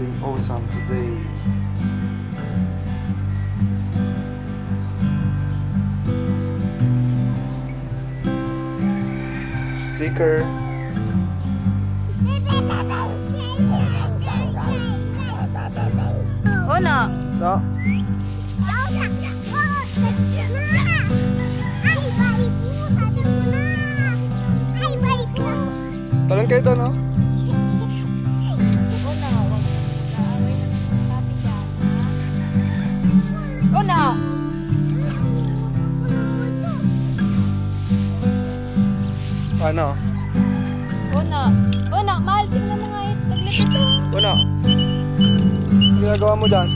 something awesome today. Sticker. Oh no. No. Talang kayo doon, no? Oh no. Ano? Una. Una, mahal. Tingnan mo nga ito. Taglit ito. Una. Ang ginagawa mo dyan?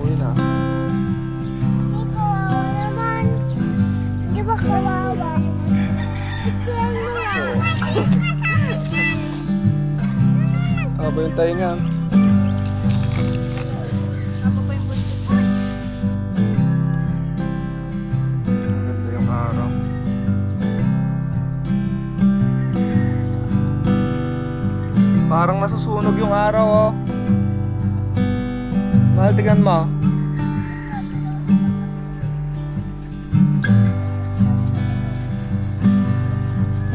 Uy na. Hindi kawawa naman. Hindi ba kawawa? Ikiyan mo lang. Ano ba yung tayo nga? Parang nasusunog yung araw, oh. Mahal, tignan mo.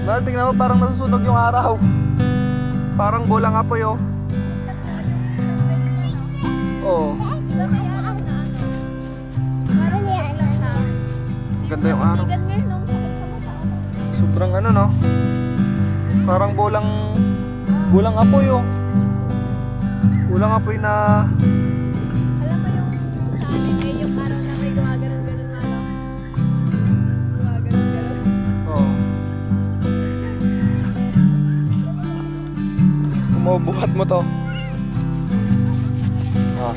Mahal, tignan mo, parang nasusunog yung araw. Parang bolang apoy, oh. Oo. Ganda yung araw. Sobrang ano, no? Parang bolang... Bulang apoy, oh. Bulang apoy na... Alam mo yung sa amin ay yung araw na may gumagano'n-ganon na lang. Gumagano'n-ganon. Oo. Kumubuhat mo to. Ah.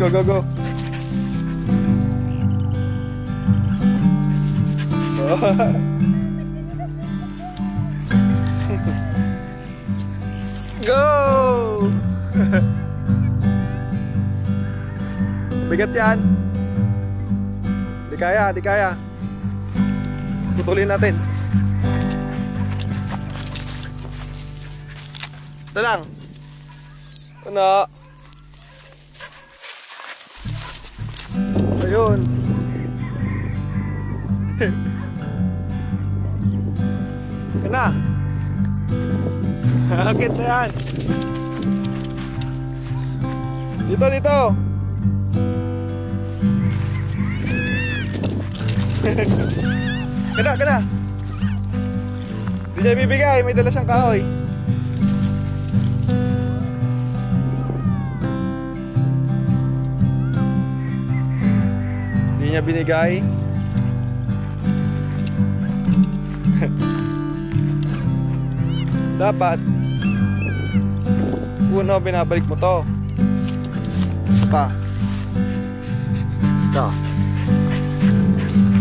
Go, go, go. Go! Bigat yan. Di kaya, di kaya. Putulin natin. Ito lang. Una. Ayun. Yan na. Hakit na yan. Dito, dito. Kana, kana. Di niya bibigay. May dala siyang kahoy. Niya binigay. Dapat uno binabalik mo to. Pa. Ito.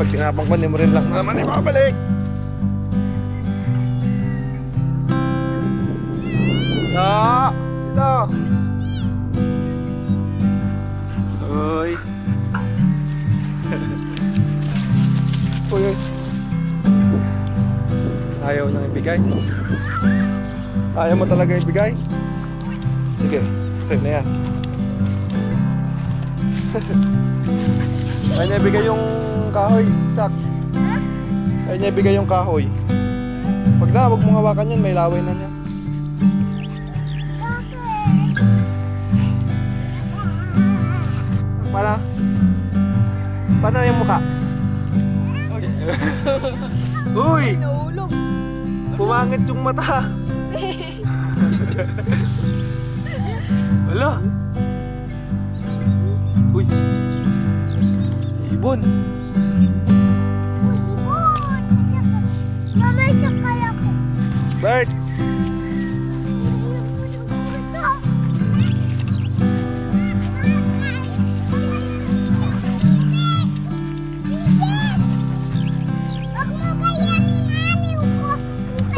Pag tinapang ko, hindi mo rin lang naman ibabalik. Ito. Ito. Uy. Uy, uy. Ayaw nang ibigay. Ayaw mo talaga ibigay. Sige, save na yan. Ayaw niya ibigay yung kahoy, Sak. Ayaw niya ibigay yung kahoy. Pag na, huwag mong hawakan yan, may laway na niya. Para? Paano na yung mukha? Uy! Naulog! Pumangit yung mata! Wala! Uy! Ibon! Uy, ibon! Mama, sakal ako! Bird!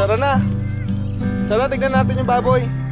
Tara na. Tara, tignan natin yung baboy.